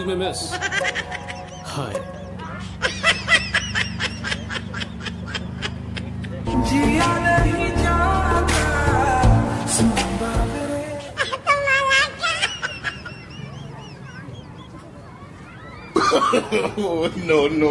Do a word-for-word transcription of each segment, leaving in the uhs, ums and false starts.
Excuse me, miss. Hi. Oh, no, no,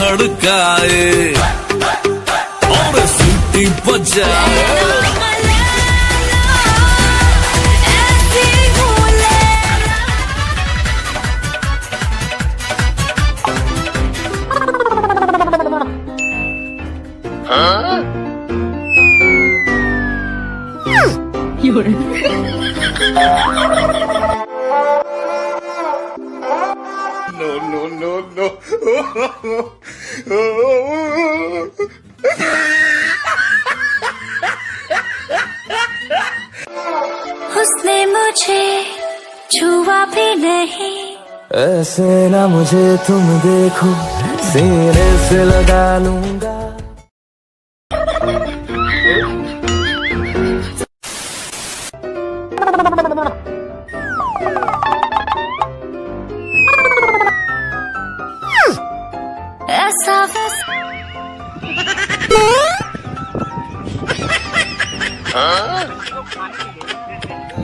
धड़काए और सीटी बजाए No, no, no, no. उसने मुझे छुआ भी नहीं, ऐसे ना मुझे तुम देखो सीने से लगा लूंगा।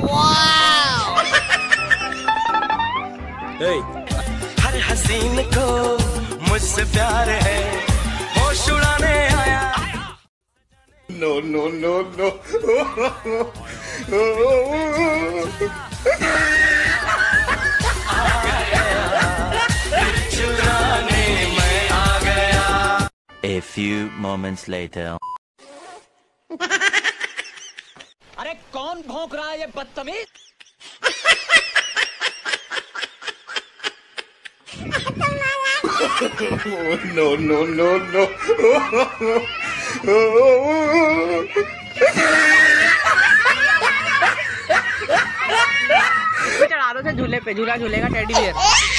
Wow! Hey! हर हसीन को मुझसे प्यार है, होश उड़ाने आया। No no no no. A few moments later. अरे कौन भौंक रहा है ये बदतमीज? No no no no. चढ़ा दो झूले पे, झूला झूलेगा टेडी बियर।